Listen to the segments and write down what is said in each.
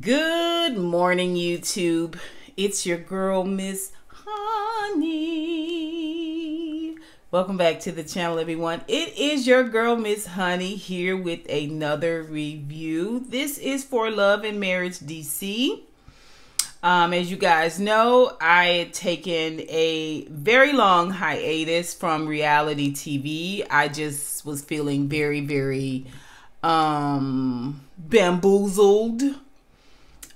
Good morning, YouTube. It's your girl, Ms Honey. Welcome back to the channel, everyone. It is your girl, Ms Honey, here with another review. This is for Love and Marriage DC. As you guys know, I had taken a very long hiatus from reality TV. I just was feeling very, very bamboozled.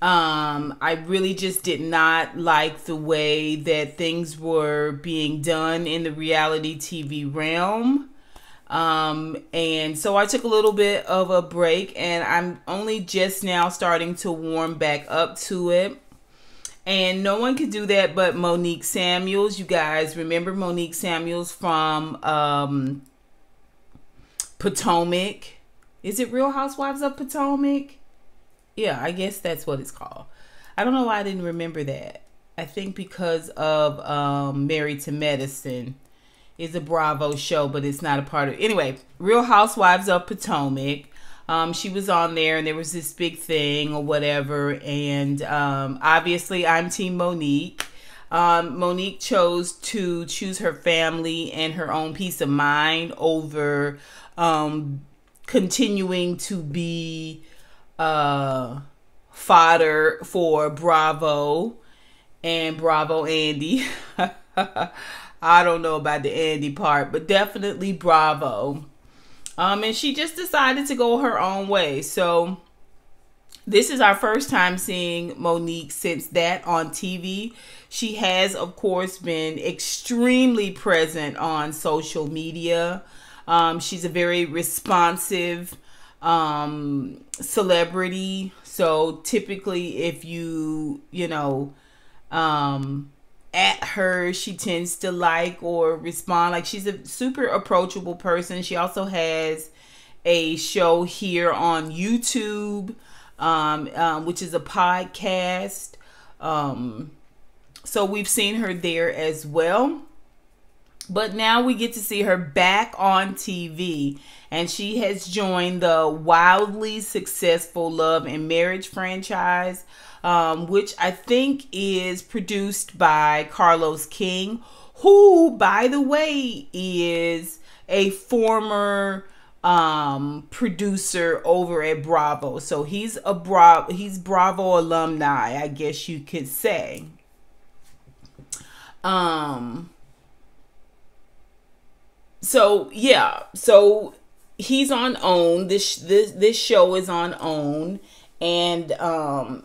I really just did not like the way that things were being done in the reality TV realm. And so I took a little bit of a break, and I'm only just now starting to warm back up to it. And no one could do that but Monique Samuels. You guys remember Monique Samuels from Potomac. Is it Real Housewives of Potomac? Yeah, I guess that's what it's called. I don't know why I didn't remember that. I think because of Married to Medicine is a Bravo show, but it's not a part of it. Anyway, Real Housewives of Potomac. She was on there and there was this big thing or whatever. And obviously I'm Team Monique. Monique chose her family and her own peace of mind over continuing to be fodder for Bravo and Bravo Andy. I don't know about the Andy part, but definitely Bravo. And she just decided to go her own way. So this is our first time seeing Monique since that on TV. She has, of course, been extremely present on social media. She's a very responsive celebrity. So typically if you know, at her, she tends to like or respond. Like, she's a super approachable person. She also has a show here on YouTube, which is a podcast. So we've seen her there as well. But now we get to see her back on TV, and she has joined the wildly successful Love and Marriage franchise, which I think is produced by Carlos King, who, by the way, is a former producer over at Bravo. So he's a Bravo alumni, I guess you could say. So yeah, so he's on OWN. This show is on OWN, and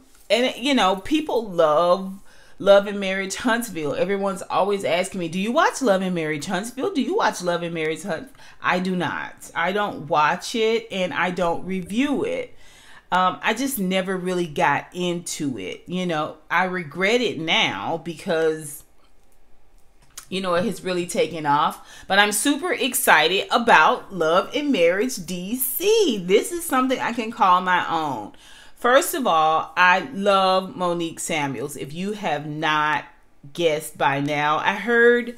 you know, people love Love and Marriage Huntsville. Everyone's always asking me, "Do you watch Love and Marriage Huntsville? Do you watch Love and Marriage Huntsville?" I do not. I don't watch it, and I don't review it. I just never really got into it. You know, I regret it now because, you know, it has really taken off. But I'm super excited about Love and Marriage DC. This is something I can call my own. First of all, I love Monique Samuels. If you have not guessed by now, I heard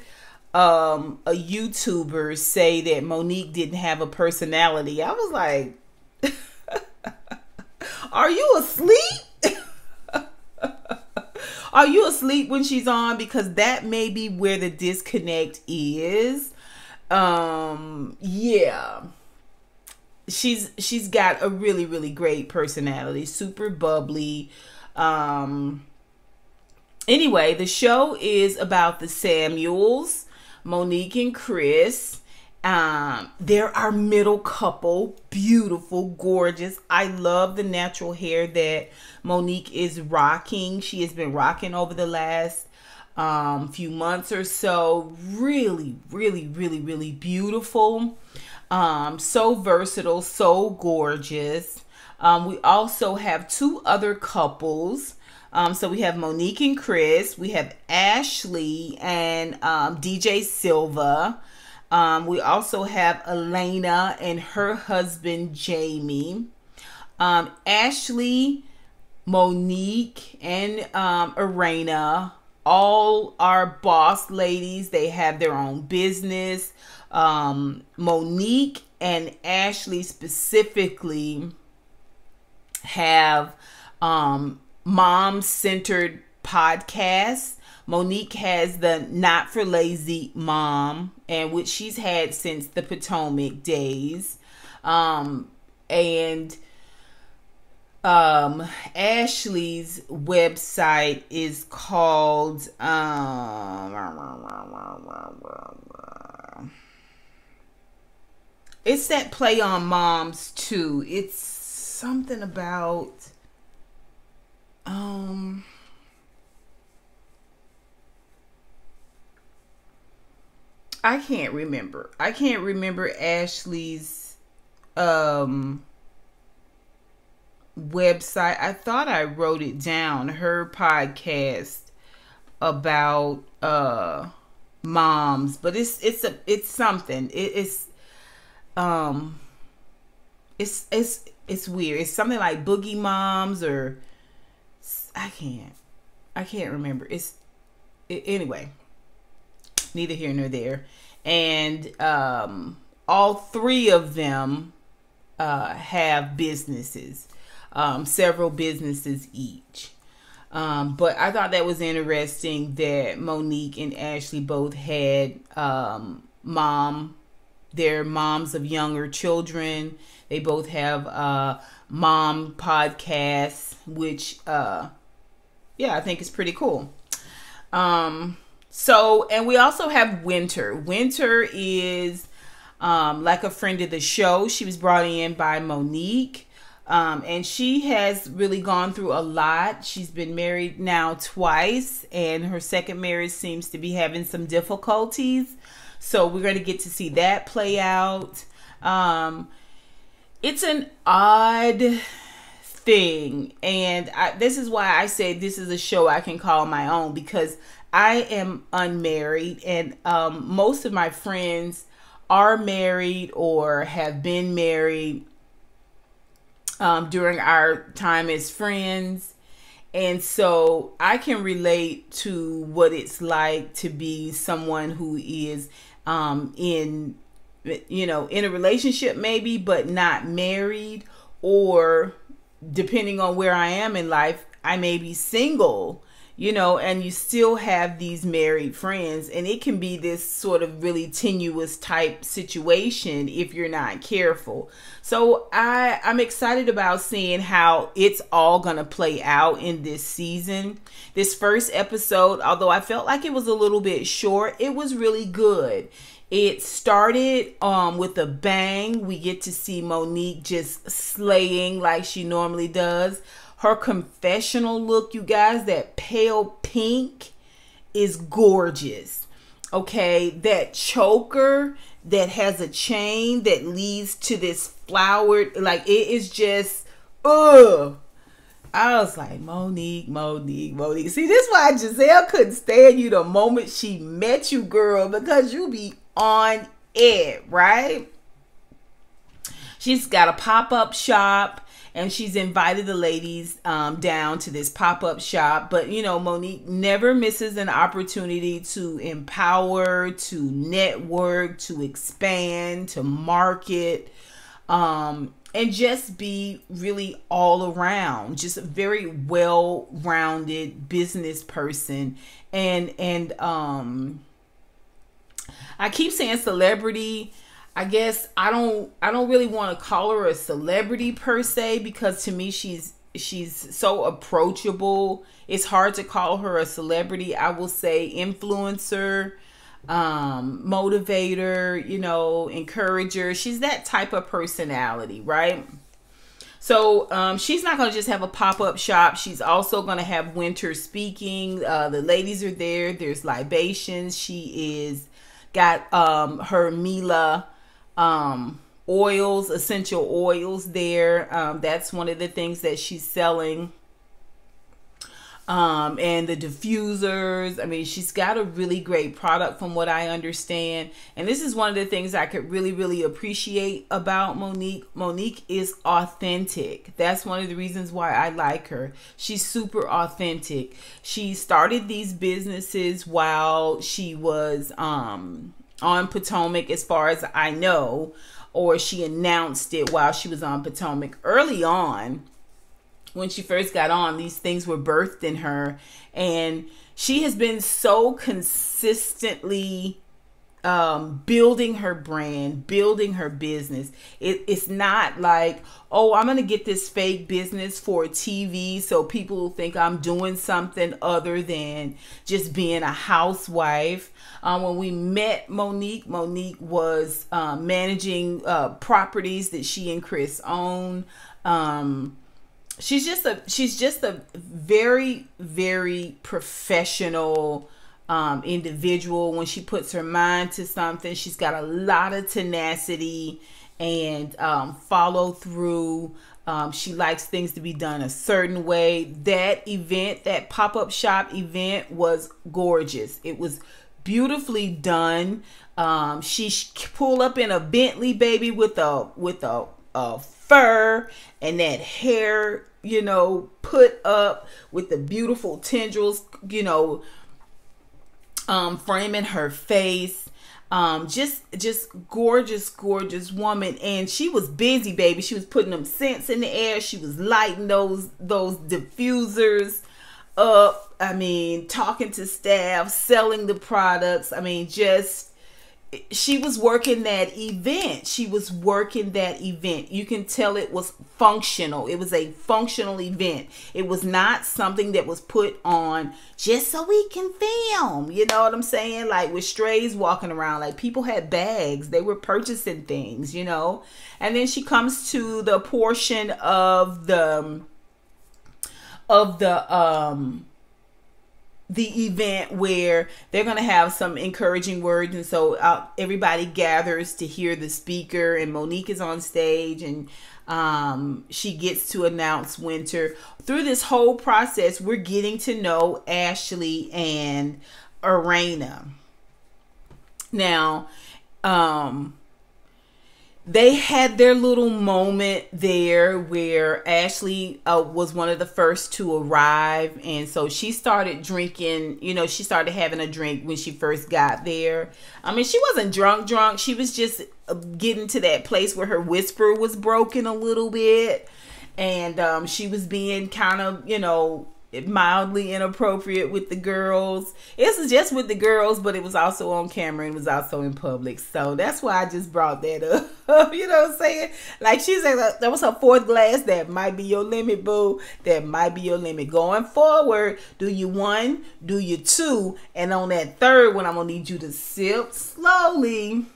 a YouTuber say that Monique didn't have a personality. I was like, are you asleep? Are you asleep when she's on? Because that may be where the disconnect is. Yeah. She's got a really, really great personality. Super bubbly. Anyway, the show is about the Samuels, Monique and Chris. They're our middle couple. Beautiful, gorgeous. I love the natural hair that Monique is rocking. She has been rocking over the last few months or so. Really, really, really, really beautiful. So versatile, so gorgeous. We also have two other couples. So we have Monique and Chris. We have Ashley and DJ Silva. We also have Irena and her husband, Jamie. Ashley, Monique, and Irena all are boss ladies. They have their own business. Monique and Ashley specifically have mom-centered podcast. Monique has the Not For Lazy Mom, and which she's had since the Potomac days. Ashley's website is called it's that play on moms too. It's something about I can't remember. I can't remember Ashley's website. I thought I wrote it down. Her podcast about moms, but it's something. It's weird. It's something like Boogie Moms, or I can't remember. Anyway, neither here nor there. And all three of them have businesses. Several businesses each. But I thought that was interesting that Monique and Ashley both had they're moms of younger children. They both have mom podcasts, which yeah, I think is pretty cool. So, and we also have Winter. Winter is like a friend of the show. She was brought in by Monique. And she has really gone through a lot. She's been married now twice, and her second marriage seems to be having some difficulties. So we're going to get to see that play out. It's an odd thing. And this is why I say this is a show I can call my own, because I am unmarried, and most of my friends are married or have been married during our time as friends. And so I can relate to what it's like to be someone who is in a relationship maybe, but not married, or depending on where I am in life, I may be single, you know, and you still have these married friends, and it can be this sort of really tenuous type situation if you're not careful. So I'm excited about seeing how it's all going to play out in this season. This first episode, although I felt like it was a little bit short, it was really good. It started with a bang. We get to see Monique just slaying like she normally does. Her confessional look, you guys, that pale pink is gorgeous. Okay, that choker that has a chain that leads to this flowered, like, it is just, ugh. I was like, Monique, Monique, Monique. See, this is why Giselle couldn't stand you the moment she met you, girl, because you be on it, right? She's got a pop-up shop. And she's invited the ladies down to this pop-up shop. But, you know, Monique never misses an opportunity to empower, to network, to expand, to market, and just be really all around. Just a very well-rounded business person. And I keep saying celebrity. I guess I don't really want to call her a celebrity per se, because to me she's so approachable. It's hard to call her a celebrity. I will say influencer, motivator, you know, encourager. She's that type of personality, right? So she's not going to just have a pop-up shop. She's also going to have Winter speaking. The ladies are there. There's libations. She is got her Mila oils, essential oils there. That's one of the things that she's selling. And the diffusers. I mean, she's got a really great product from what I understand. And this is one of the things I could really, really appreciate about Monique. Monique is authentic. That's one of the reasons why I like her. She's super authentic. She started these businesses while she was on Potomac, as far as I know, or she announced it while she was on Potomac early on. when she first got on, these things were birthed in her. And she has been so consistently building her brand, building her business. It's not like, oh, I'm going to get this fake business for TV so people will think I'm doing something other than just being a housewife. When we met Monique, Monique was managing properties that she and Chris own. She's just a very, very professional individual. When she puts her mind to something, she's got a lot of tenacity and follow through. She likes things to be done a certain way. That event, that pop-up shop event, was gorgeous. It was beautifully done. She pulled up in a Bentley, baby, with a fur and that hair, you know, put up with the beautiful tendrils, you know, framing her face. Just gorgeous, gorgeous woman. And she was busy, baby. She was putting them scents in the air. She was lighting those diffusers up. I mean, talking to staff, selling the products. I mean, just, she was working that event. She was working that event. You can tell it was functional. It was a functional event. It was not something that was put on just so we can film. You know what I'm saying? Like with strays walking around, like people had bags. They were purchasing things, you know? And then she comes to the portion of the event where they're going to have some encouraging words. And so everybody gathers to hear the speaker, and Monique is on stage, and she gets to announce Winter. Through this whole process, we're getting to know Ashley and Irena. Now, they had their little moment there where Ashley was one of the first to arrive. And so she started drinking, you know, she started having a drink when she first got there. I mean, she wasn't drunk. She was just getting to that place where her whisper was broken a little bit. And she was being kind of, you know, mildly inappropriate with the girls. This is just with the girls, but it was also on camera and was also in public. So that's why I just brought that up. You know what I'm saying? Like she said, that was her fourth glass. That might be your limit, boo. That might be your limit. Going forward, do you one, do you two, and on that third one, I'm gonna need you to sip slowly,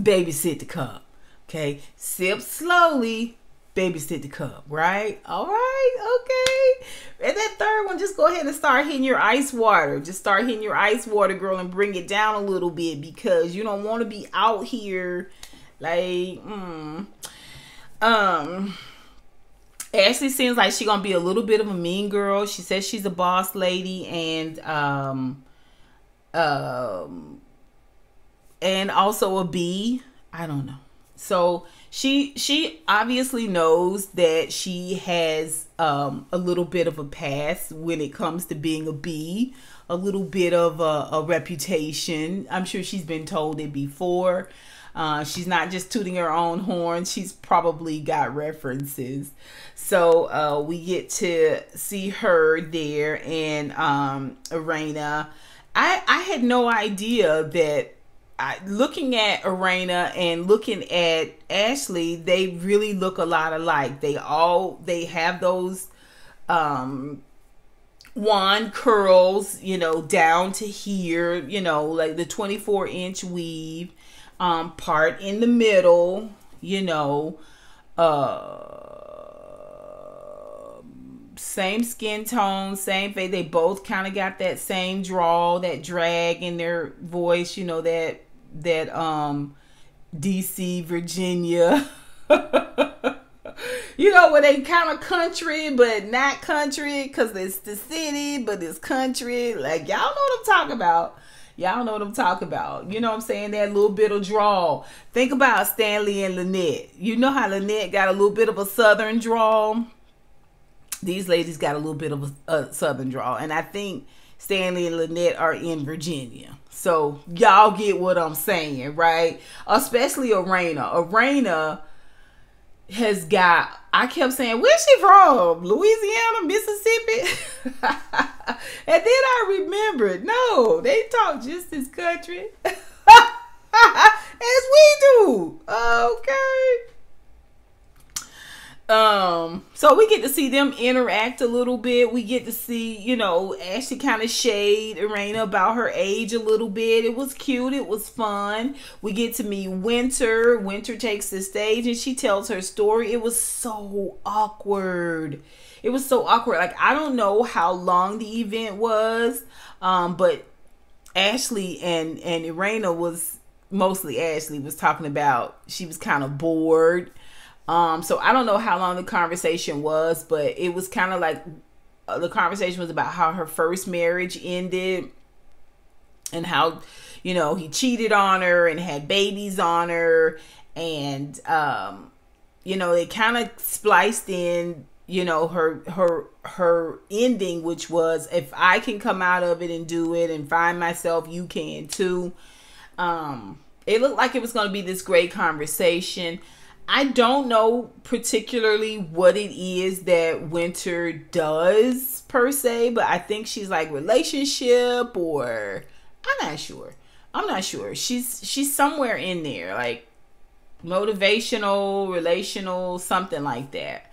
babysit the cup. Okay, sip slowly, babysit the cup, right? All right, okay. And that third one, just go ahead and start hitting your ice water. Just start hitting your ice water, girl, and bring it down a little bit, because you don't want to be out here like, Ashley seems like she's going to be a little bit of a mean girl. She says she's a boss lady, and also a bee. I don't know. So she obviously knows that she has a little bit of a past when it comes to being a bee, a little bit of a reputation. I'm sure she's been told it before. She's not just tooting her own horn. She's probably got references. So we get to see her there, and Irena. I had no idea that. Looking at Irena and looking at Ashley, they really look a lot alike. They have those wand curls, you know, down to here, you know, like the 24-inch weave part in the middle, you know, same skin tone, same face. They both kind of got that same drawl, that drag in their voice, you know, that DC, Virginia, you know, where they kind of country, but not country, because it's the city, but it's country. Like, y'all know what I'm talking about. Y'all know what I'm talking about. You know what I'm saying? That little bit of drawl. Think about Stanley and Lynette. You know how Lynette got a little bit of a southern drawl? These ladies got a little bit of a southern drawl. And I think Stanley and Lynette are in Virginia. So y'all get what I'm saying, right? Especially Irena. Irena has got, I kept saying, where's she from? Louisiana, Mississippi? And then I remembered, no, they talk just this country as we do. Okay. So we get to see them interact a little bit. We get to see, you know, Ashley kind of shade Irena about her age a little bit. It was cute. It was fun. We get to meet Winter. Winter takes the stage and she tells her story. It was so awkward. It was so awkward. Like, I don't know how long the event was, but Ashley and Irena was, mostly Ashley was talking about she was kind of bored. So I don't know how long the conversation was, but it was kind of like the conversation was about how her first marriage ended and how, you know, he cheated on her and had babies on her. And, you know, they kind of spliced in, you know, her ending, which was, if I can come out of it and do it and find myself, you can too. It looked like it was going to be this great conversation. I don't know particularly what it is that Winter does per se, but I think she's like relationship, or I'm not sure. She's somewhere in there, like motivational, relational, something like that.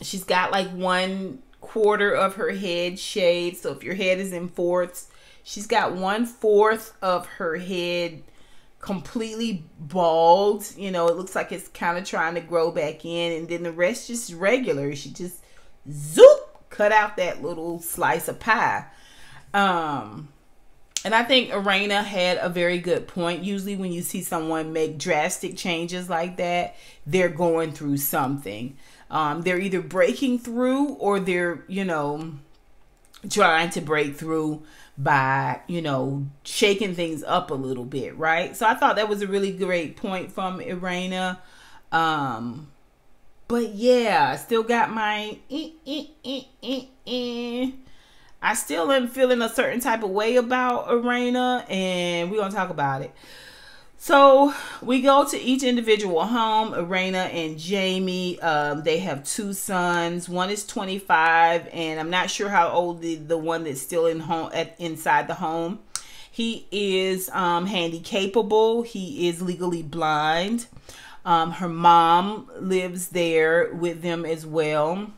She's got like 1/4 of her head shaved. So if your head is in fourths, she's got 1/4 of her head completely bald. You know, it looks like it's kind of trying to grow back in, and then the rest just regular. She just zoop, cut out that little slice of pie. And I think Irena had a very good point. Usually when you see someone make drastic changes like that, they're going through something. They're either breaking through, or they're, you know, trying to break through by, you know, shaking things up a little bit, right? So I thought that was a really great point from Irena. But yeah, I still got my I still am feeling a certain type of way about Irena, and we're gonna talk about it. So we go to each individual home. Irena and Jamie, they have 2 sons. One is 25, and I'm not sure how old the one that's still in home inside the home. He is handicapable. He is legally blind. Her mom lives there with them as well,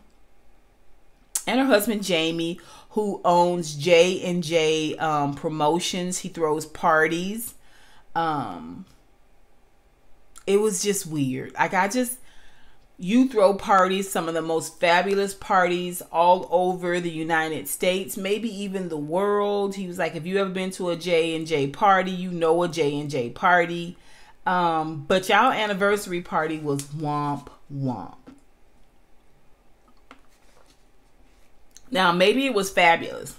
and her husband Jamie, who owns J&J Promotions. He throws parties. It was just weird. Like, you throw parties, some of the most fabulous parties all over the United States, maybe even the world. He was like, if you ever been to a J&J party, you know a J&J party. But y'all anniversary party was womp womp. Now, maybe it was fabulous,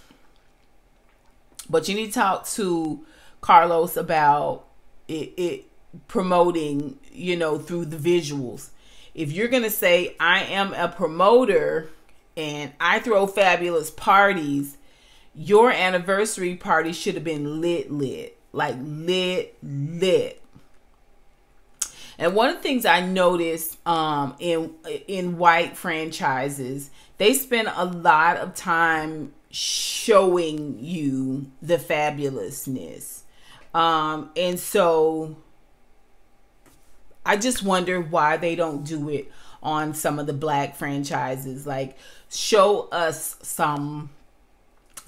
but you need to talk to Carlos about it promoting, you know, through the visuals. If you're going to say, I am a promoter and I throw fabulous parties, your anniversary party should have been lit, like lit. And one of the things I noticed in white franchises, they spend a lot of time showing you the fabulousness. And so I just wonder why they don't do it on some of the black franchises. Like, show us some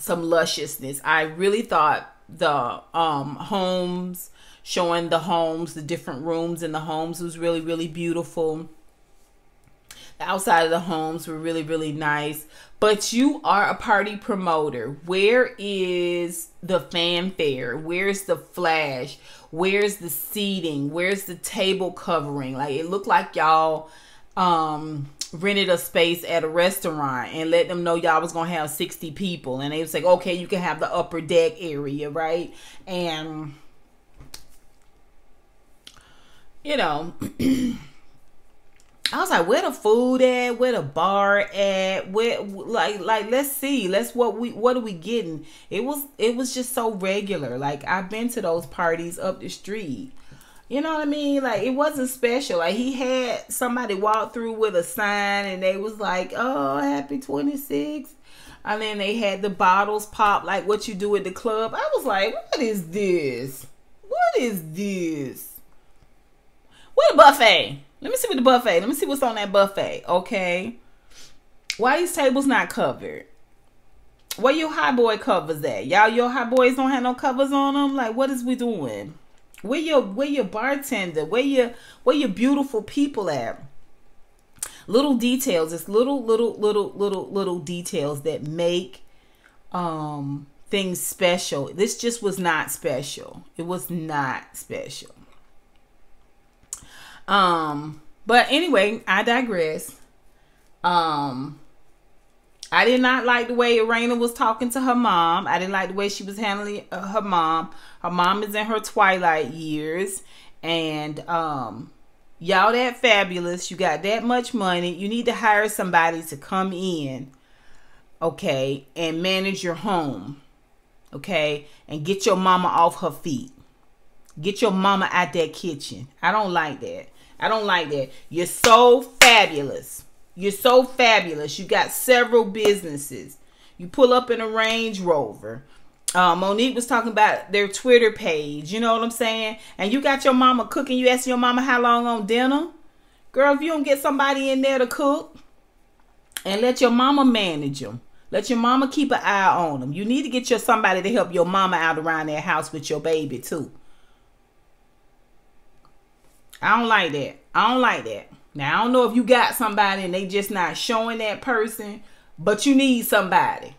lusciousness. I really thought the homes, showing the homes, the different rooms in the homes, was really, really beautiful. The outside of the homes were really, really nice. But you are a party promoter. Where is the fanfare? Where's the flash? Where's the seating? Where's the table covering? Like, it looked like y'all rented a space at a restaurant and let them know y'all was gonna have 60 people, and they was like, okay, you can have the upper deck area, right? And, you know, I was like, where the food at? Where the bar at? Where, like, let's see. What are we getting? It was just so regular. Like, I've been to those parties up the street. You know what I mean? Like, it wasn't special. Like, he had somebody walk through with a sign and they was like, oh, happy 26th. And then they had the bottles pop, like what you do at the club. I was like, what is this? What is this? What a buffet. Let me see what the buffet. Let me see what's on that buffet. Okay. Why these tables not covered? Where your high boy covers at? Y'all, your high boys don't have no covers on them? Like, what is we doing? Where your bartender? Where your beautiful people at? Little details. It's little details that make things special. This just was not special. It was not special. But anyway, I digress. I did not like the way Irena was talking to her mom. I didn't like the way she was handling her mom. Her mom is in her twilight years, and y'all that fabulous. You got that much money. You need to hire somebody to come in, okay, and manage your home, okay, and get your mama off her feet. Get your mama out that kitchen. I don't like that. I don't like that. You're so fabulous. You're so fabulous. You got several businesses. You pull up in a Range Rover. Monique was talking about their Twitter page. You know what I'm saying? And you got your mama cooking. You asking your mama how long on dinner? Girl, if you don't get somebody in there to cook and let your mama manage them. Let your mama keep an eye on them. You need to get your somebody to help your mama out around that house with your baby too. I don't like that. I don't like that. Now, I don't know if you got somebody and they just not showing that person, but you need somebody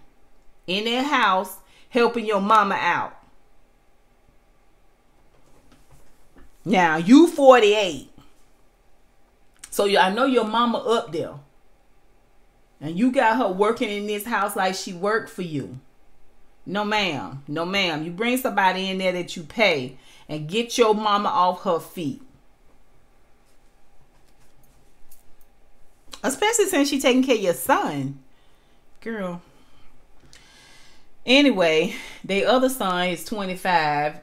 in that house helping your mama out. Now, you 48. So, I know your mama up there. And you got her working in this house like she worked for you. No, ma'am. No, ma'am. You bring somebody in there that you pay and get your mama off her feet. Especially since she's taking care of your son. Girl. Anyway, their other son is 25.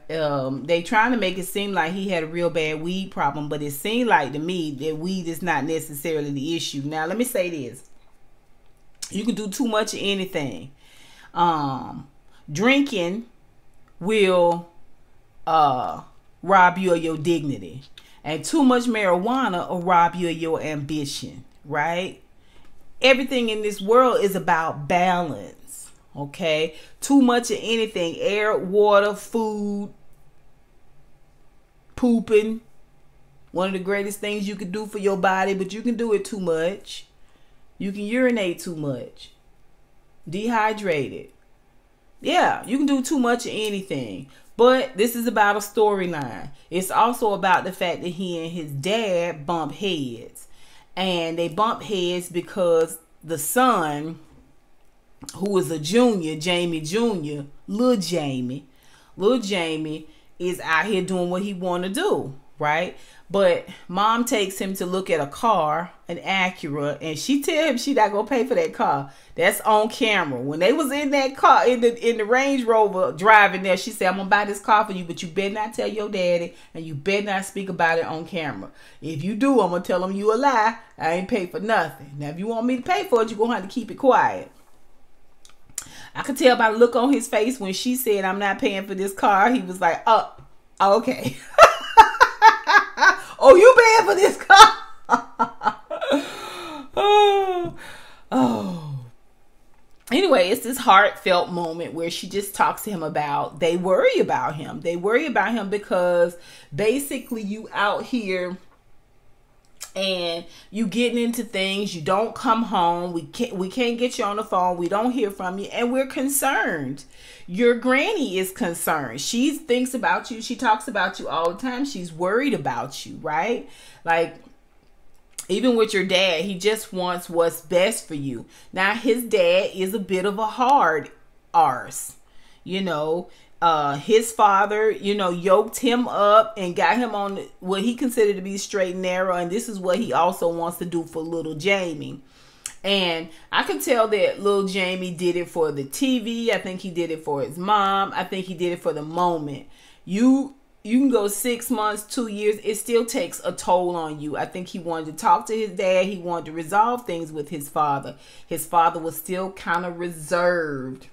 They trying to make it seem like he had a real bad weed problem. But it seemed like to me that weed is not necessarily the issue. Now, let me say this. You can do too much of anything. Drinking will rob you of your dignity. And too much marijuana will rob you of your ambition. Right? Everything in this world is about balance. Okay? Too much of anything. Air, water, food, pooping. One of the greatest things you could do for your body, but you can do it too much. You can urinate too much. Dehydrated. Yeah, you can do too much of anything. But this is about a storyline. It's also about the fact that he and his dad bump heads. And they bump heads because the son, who is a junior, Jamie Jr., little Jamie is out here doing what he want to do, right? But mom takes him to look at a car, an Acura, and she tell him she not gonna pay for that car. That's on camera. When they was in that car, in the Range Rover driving there, she said, I'm gonna buy this car for you, but you better not tell your daddy, and you better not speak about it on camera. If you do, I'm gonna tell him you a lie. I ain't paid for nothing. Now, if you want me to pay for it, you're gonna have to keep it quiet. I could tell by the look on his face when she said, I'm not paying for this car. He was like, oh, okay. Oh, you paying for this car? Oh. Anyway, it's this heartfelt moment where she just talks to him about, they worry about him. They worry about him because basically you out here and you getting into things. You don't come home. We can't get you on the phone. We don't hear from you. And we're concerned. Your granny is concerned. She thinks about you. She talks about you all the time. She's worried about you, right? Like, even with your dad, he just wants what's best for you. Now, his dad is a bit of a hard arse, you know. His father, you know, yoked him up and got him on what he considered to be straight and narrow. And this is what he also wants to do for little Jamie. And I could tell that little Jamie did it for the TV. I think he did it for his mom. I think he did it for the moment. You you can go 6 months, 2 years. It still takes a toll on you. I think he wanted to talk to his dad. He wanted to resolve things with his father. His father was still kind of reserved.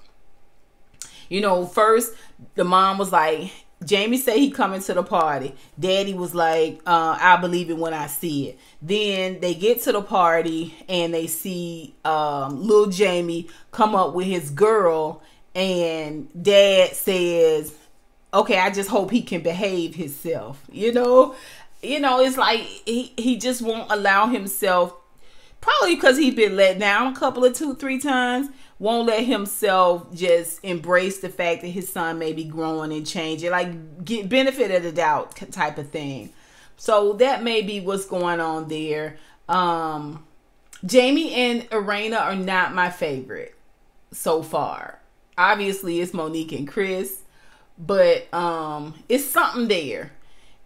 You know, first the mom was like, Jamie said he coming to the party. Daddy was like, I believe it when I see it. Then they get to the party and they see little Jamie come up with his girl, and dad says, okay, I just hope he can behave himself. You know, it's like he just won't allow himself, probably because he's been let down a couple of 2-3 times, won't let himself just embrace the fact that his son may be growing and changing, like get benefit of the doubt type of thing. So that may be what's going on there. Jamie and Irena are not my favorite so far. Obviously it's Monique and Chris, but it's something there.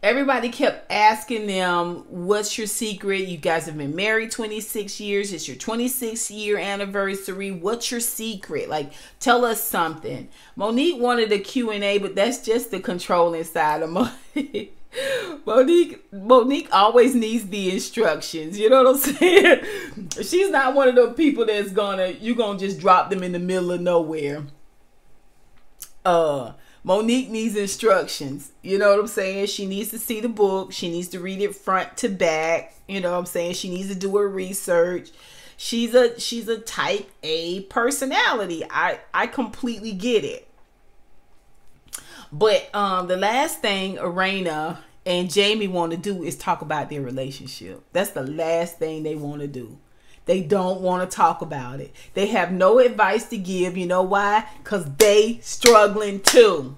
Everybody kept asking them, what's your secret? You guys have been married 26 years. It's your 26th year anniversary. What's your secret? Like, tell us something. Monique wanted a Q&A, but that's just the controlling side of Monique. Monique always needs the instructions. You know what I'm saying? She's not one of the people that's you're gonna just drop them in the middle of nowhere. Monique needs instructions. You know what I'm saying? She needs to see the book. She needs to read it front to back. You know what I'm saying? She needs to do her research. She's a type A personality. I completely get it. But the last thing Irena and Jamie want to do is talk about their relationship. That's the last thing they want to do. They don't want to talk about it. They have no advice to give. You know why? Because they struggling too.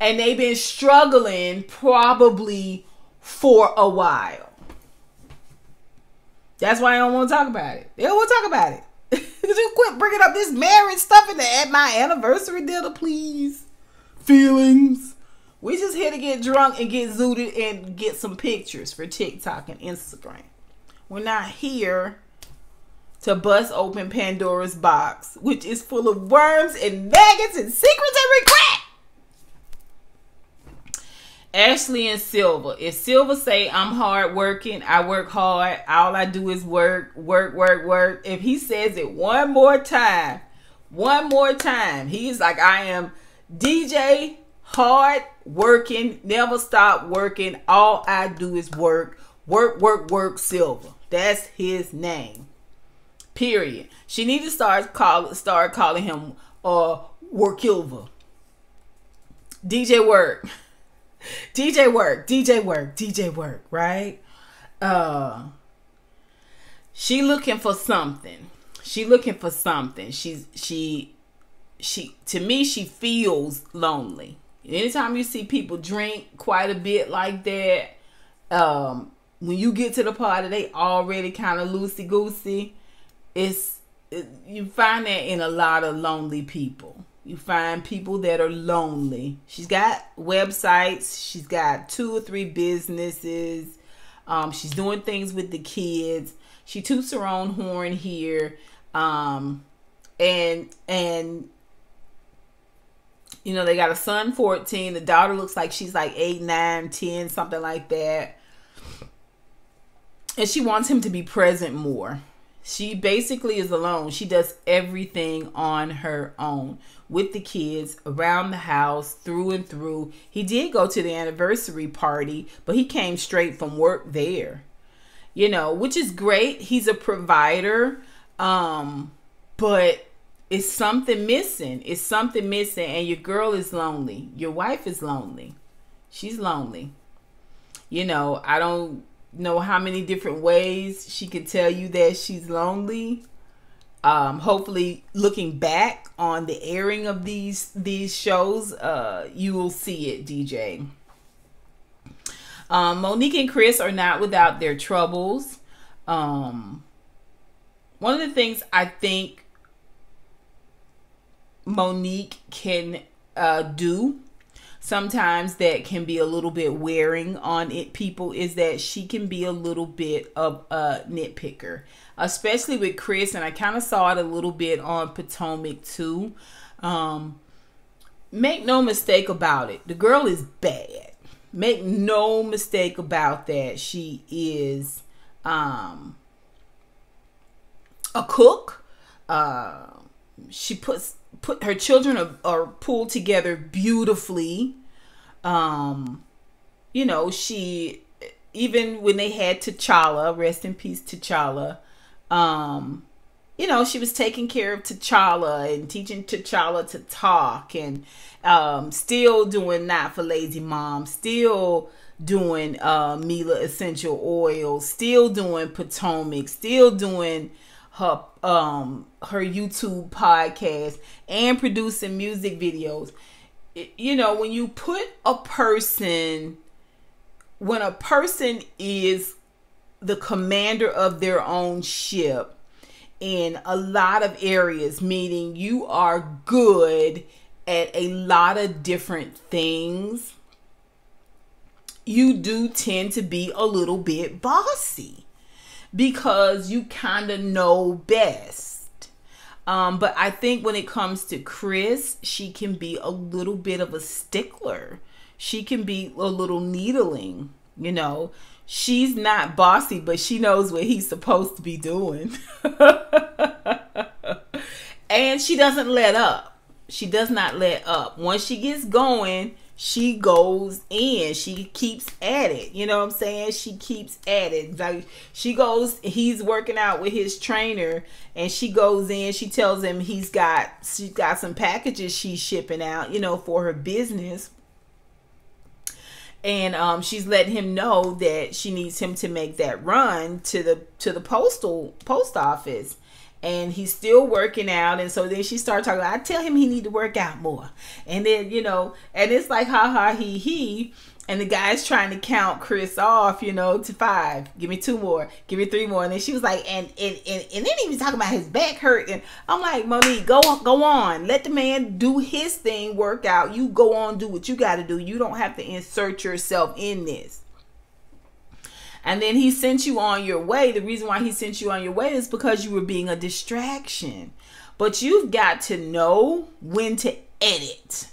And they've been struggling probably for a while. That's why I don't want to talk about it. They don't want to talk about it. Because you quit bringing up this marriage stuff and at my anniversary dinner, please. Feelings. We're just here to get drunk and get zooted and get some pictures for TikTok and Instagram. We're not here to bust open Pandora's box, which is full of worms and maggots and secrets and regret. Ashley and Silva. If Silva say I'm hard working, I work hard. All I do is work, work, work, work. If he says it one more time, he's like, I am DJ hard working, never stop working. All I do is work, work, work, work, Silva. That's his name. Period. She needs to start calling him Workilva. DJ Work. DJ Work. DJ Work. DJ Work, right? She looking for something. She to me, she feels lonely. Anytime you see people drink quite a bit like that, when you get to the party, they already kind of loosey-goosey. You find that in a lot of lonely people. You find people that are lonely. She's got websites. She's got 2 or 3 businesses. She's doing things with the kids. She toots her own horn here. And you know, they got a son, 14. The daughter looks like she's like 8, 9, 10, something like that. And she wants him to be present more. She basically is alone. She does everything on her own with the kids, around the house, through and through. He did go to the anniversary party, but he came straight from work there, you know, which is great. He's a provider, but it's something missing. It's something missing. And your girl is lonely. Your wife is lonely. She's lonely. You know, I don't know how many different ways she could tell you that she's lonely. Hopefully looking back on the airing of these shows, you will see it, DJ. Monique and Chris are not without their troubles. One of the things I think Monique can do sometimes that can be a little bit wearing on people is that she can be a little bit of a nitpicker, especially with Chris. And I kind of saw it a little bit on Potomac too. Make no mistake about it. The girl is bad. Make no mistake about that. She is a cook. She put her children are pulled together beautifully. You know, she, even when they had T'Challa, rest in peace T'Challa, you know, she was taking care of T'Challa and teaching T'Challa to talk, and still doing Not For Lazy Mom, still doing Mila essential oil, still doing Potomac, still doing her her YouTube podcast, and producing music videos. You know, when you put a person, when a person is the commander of their own ship in a lot of areas, meaning you are good at a lot of different things, you do tend to be a little bit bossy because you kind of know best. But I think when it comes to Chris, she can be a little bit of a stickler. She can be a little needling, you know. She's not bossy, but she knows what he's supposed to be doing. And she doesn't let up. She does not let up. Once she gets going, she goes in. She keeps at it. You know what I'm saying? She keeps at it. Like, she goes, he's working out with his trainer, and she goes in. She tells him she's got some packages she's shipping out, you know, for her business. And she's letting him know that she needs him to make that run to the post office, and he's still working out. And so then she started talking. I tell him he need to work out more. And then, you know, and it's like ha ha he, and the guy's trying to count Chris off, you know, to 5. Give me 2 more. Give me 3 more. And then she was like, and then he was talking about his back hurt. And I'm like, Monique, go on. Let the man do his thing, work out. You go on, do what you got to do. You don't have to insert yourself in this. And then he sent you on your way. The reason why he sent you on your way is because you were being a distraction. But you've got to know when to edit.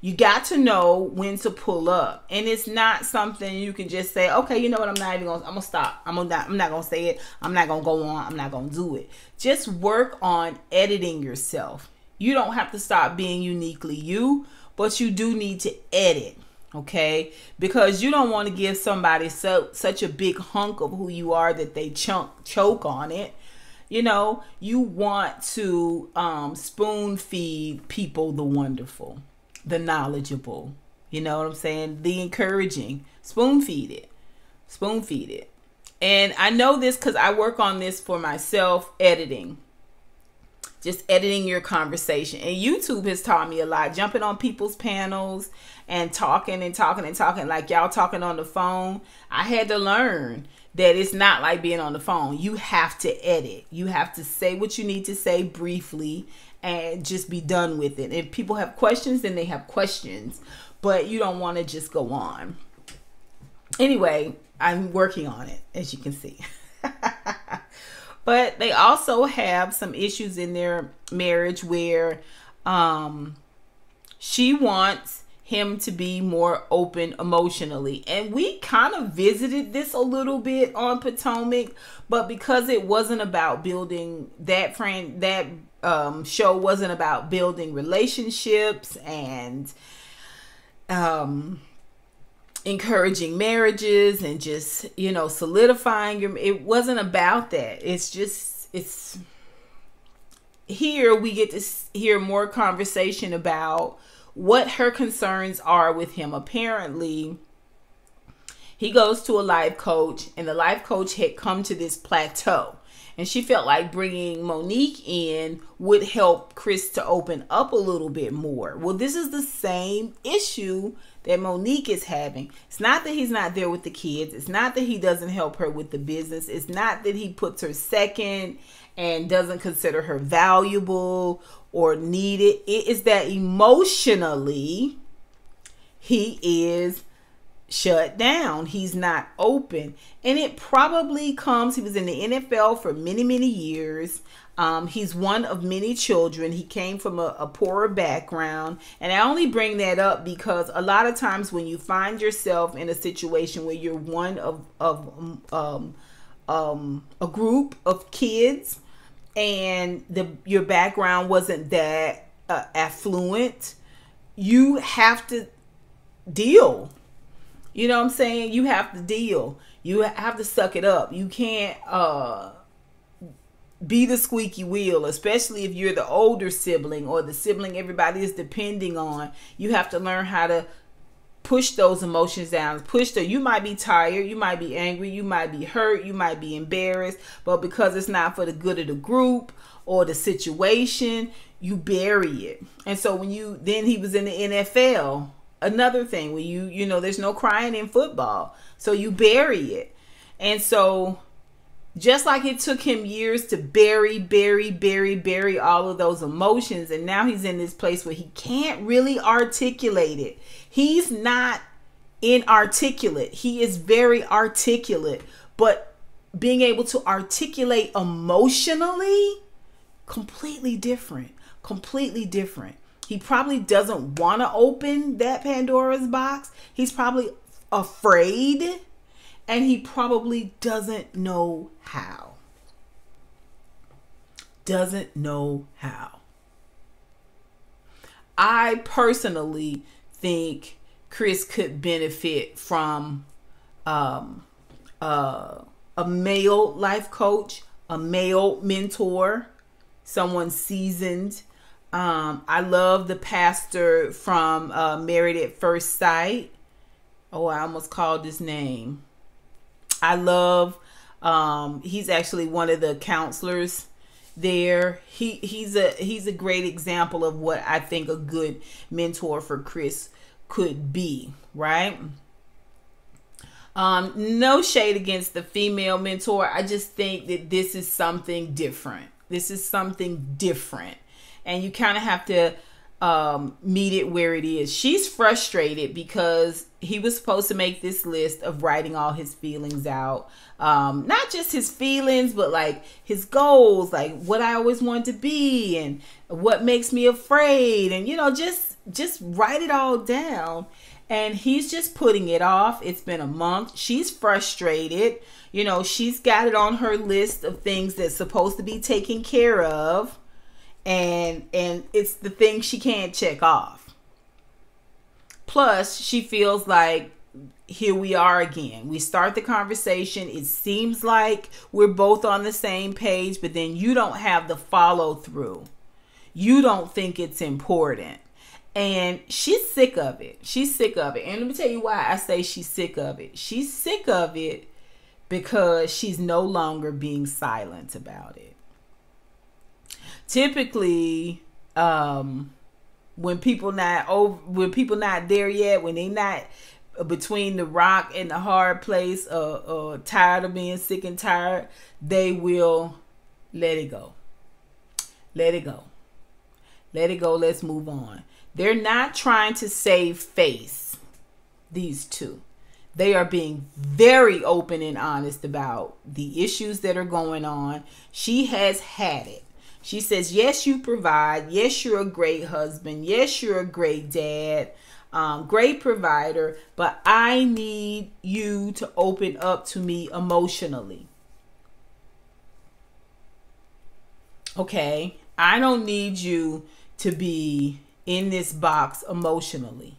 You got to know when to pull up. And it's not something you can just say, okay, you know what, I'm going to stop. I'm not going to say it. I'm not going to go on. I'm not going to do it. Just work on editing yourself. You don't have to stop being uniquely you, but you do need to edit, okay? Because you don't want to give somebody such a big hunk of who you are that they choke on it. You know, you want to spoon feed people the wonderful, the knowledgeable, you know what I'm saying? The encouraging. Spoon feed it. Spoon feed it. And I know this because I work on this for myself, editing. Just editing your conversation. And YouTube has taught me a lot. Jumping on people's panels and talking like y'all talking on the phone. I had to learn that it's not like being on the phone. You have to edit. You have to say what you need to say briefly and just be done with it. If people have questions, then they have questions, but you don't want to just go on. Anyway, I'm working on it, as you can see. But they also have some issues in their marriage where she wants him to be more open emotionally. And we kind of visited this a little bit on Potomac, but because it wasn't about building that friend, that show wasn't about building relationships and encouraging marriages and just, you know, solidifying your, it wasn't about that. It's just, it's here we get to hear more conversation about what her concerns are with him. Apparently he goes to a life coach, and the life coach had come to this plateau. And she felt like bringing Monique in would help Chris to open up a little bit more. Well, this is the same issue that Monique is having. It's not that he's not there with the kids. It's not that he doesn't help her with the business. It's not that he puts her second and doesn't consider her valuable or needed. It is that emotionally he is shut down. He's not open. And it probably comes, he was in the NFL for many, many years. He's one of many children. He came from a poorer background. And I only bring that up because a lot of times when you find yourself in a situation where you're one of a group of kids and your background wasn't that affluent, you have to deal. You know what I'm saying? You have to deal. You have to suck it up. You can't be the squeaky wheel, especially if you're the older sibling or the sibling everybody is depending on. You have to learn how to push those emotions down. You might be tired, you might be angry, you might be hurt, you might be embarrassed, but because it's not for the good of the group or the situation, you bury it. And so when you, then he was in the NFL. Another thing where you know, there's no crying in football. So you bury it. And so just like it took him years to bury all of those emotions. And now he's in this place where he can't really articulate it. He's not inarticulate. He is very articulate. But being able to articulate emotionally, completely different. Completely different. He probably doesn't want to open that Pandora's box. He's probably afraid, and he probably doesn't know how. Doesn't know how. I personally think Chris could benefit from a male life coach, a male mentor, someone seasoned. I love the pastor from Married at First Sight. Oh, I almost called his name. I love, he's actually one of the counselors there. He's a great example of what I think a good mentor for Chris could be, right? No shade against the female mentor. I just think that this is something different. This is something different. And you kind of have to meet it where it is. She's frustrated because he was supposed to make this list of writing all his feelings out. Not just his feelings, but like his goals, like what I always wanted to be and what makes me afraid. And, you know, just write it all down. And he's just putting it off. It's been a month. She's frustrated. You know, she's got it on her list of things that's supposed to be taken care of. And it's the thing she can't check off. Plus, she feels like here we are again. We start the conversation. It seems like we're both on the same page, but then you don't have the follow through. You don't think it's important. And she's sick of it. She's sick of it. And let me tell you why I say she's sick of it. She's sick of it because she's no longer being silent about it. Typically, when people not there yet, when they not between the rock and the hard place, or tired of being sick and tired, they will let it go. Let it go. Let it go. Let's move on. They're not trying to save face. These two, they are being very open and honest about the issues that are going on. She has had it. She says, yes, you provide. Yes, you're a great husband. Yes, you're a great dad, great provider. But I need you to open up to me emotionally. Okay, I don't need you to be in this box emotionally.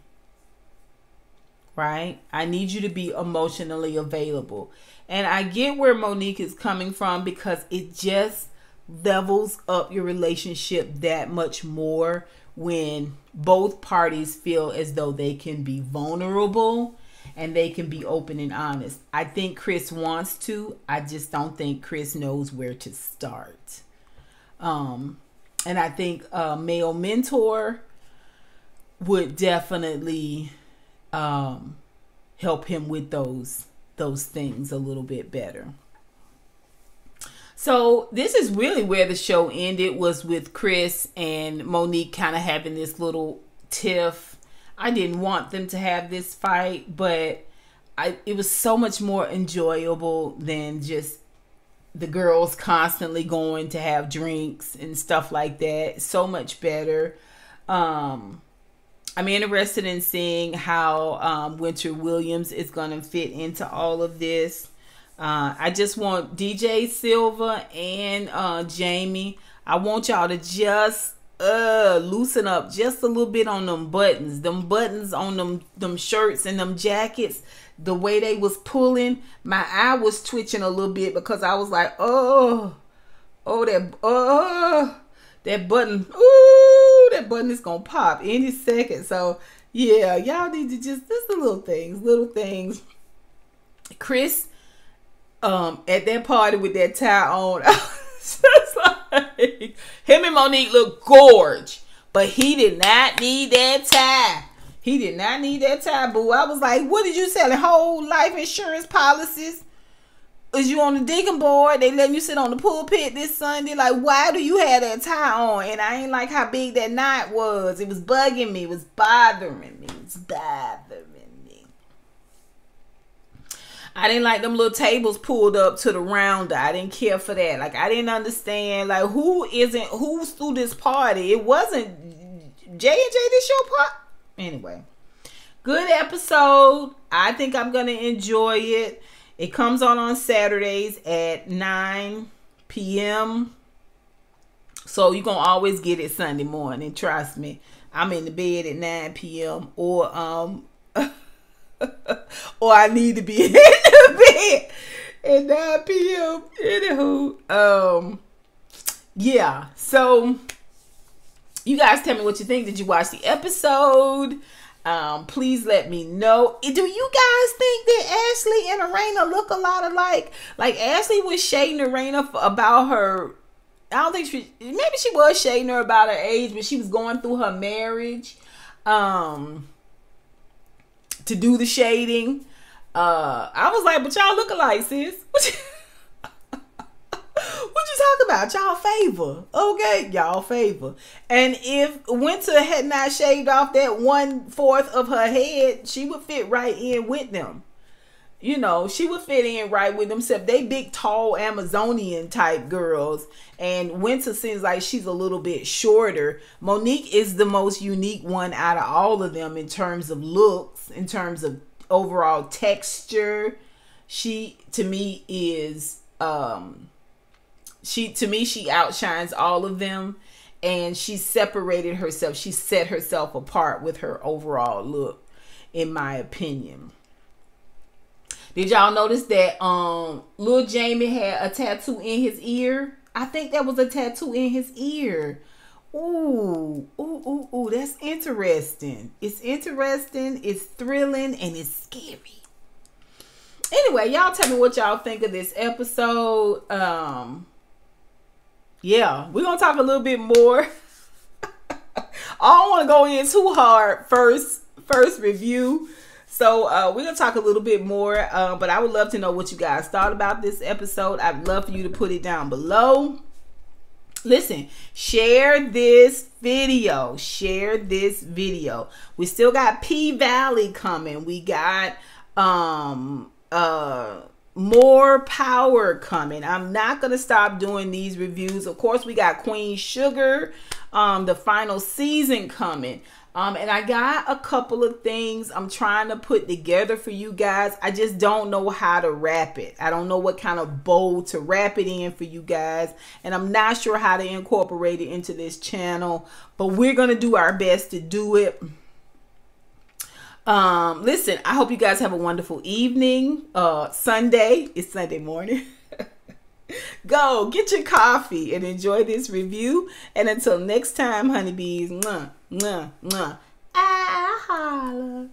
Right? I need you to be emotionally available. And I get where Monique is coming from because it just levels up your relationship that much more when both parties feel as though they can be vulnerable and they can be open and honest. I think Chris wants to. I just don't think Chris knows where to start. And I think a male mentor would definitely help him with those things a little bit better. So this is really where the show ended, was with Chris and Monique kind of having this little tiff. I didn't want them to have this fight, but it was so much more enjoyable than just the girls constantly going to have drinks and stuff like that. So much better. I'm interested in seeing how Winter Williams is going to fit into all of this. I just want DJ Silva and Jamie. I want y'all to just loosen up just a little bit on them buttons. Them buttons on them shirts and them jackets. The way they was pulling, my eye was twitching a little bit because I was like, that button, ooh, that button is gonna pop any second. So yeah, y'all need to just the little things. Chris, at that party with that tie on, I was just like, him and Monique look gorge, but he did not need that tie. He did not need that tie, boo. I was like, what did you sell? A whole life insurance policies? Is you on the digging board? They letting you sit on the pulpit this Sunday? Like, why do you have that tie on? And I ain't like how big that knot was. It was bugging me. It was bothering me. It's bothering me. I didn't like them little tables pulled up to the rounder. I didn't care for that. Like, I didn't understand. Like, who's through this party? It wasn't J&J this your party. Anyway, good episode. I think I'm going to enjoy it. It comes on Saturdays at 9 p.m. So you're going to always get it Sunday morning. Trust me. I'm in the bed at 9 p.m. or or I need to be in the bed at 9 p.m. Anywho, yeah. So you guys tell me what you think. Did you watch the episode? Please let me know. Do you guys think that Ashley and Irena look a lot alike? Like, Ashley was shading Irena about her, I don't think she, maybe she was shading her about her age, but she was going through her marriage to do the shading. I was like, but y'all look alike, sis. What you talking about? Y'all favor. Okay, y'all favor. And if Winter had not shaved off that 1/4 of her head, she would fit right in with them. You know, she would fit in right with them, except they big, tall, Amazonian type girls. And Winter seems like she's a little bit shorter. Monique is the most unique one out of all of them in terms of looks, in terms of overall texture. She, to me, is... she outshines all of them, and she separated herself. She set herself apart with her overall look, in my opinion. Did y'all notice that little Jamie had a tattoo in his ear? I think that was a tattoo in his ear. Ooh, ooh, ooh, ooh. That's interesting. It's interesting. It's thrilling, and it's scary. Anyway, y'all tell me what y'all think of this episode. Yeah, we're going to talk a little bit more. I don't want to go in too hard first review. So we're going to talk a little bit more. But I would love to know what you guys thought about this episode. I'd love for you to put it down below. Listen, share this video. Share this video. We still got P Valley coming. We got more power coming. I'm not gonna stop doing these reviews. Of course, we got Queen Sugar, the final season coming, and I got a couple of things I'm trying to put together for you guys. I just don't know how to wrap it. I don't know what kind of bowl to wrap it in for you guys, and I'm not sure how to incorporate it into this channel, but we're gonna do our best to do it. Listen, I hope you guys have a wonderful evening. Sunday, it's Sunday morning. Go get your coffee and enjoy this review. And until next time, honeybees, mwah, mwah, mwah. I holla.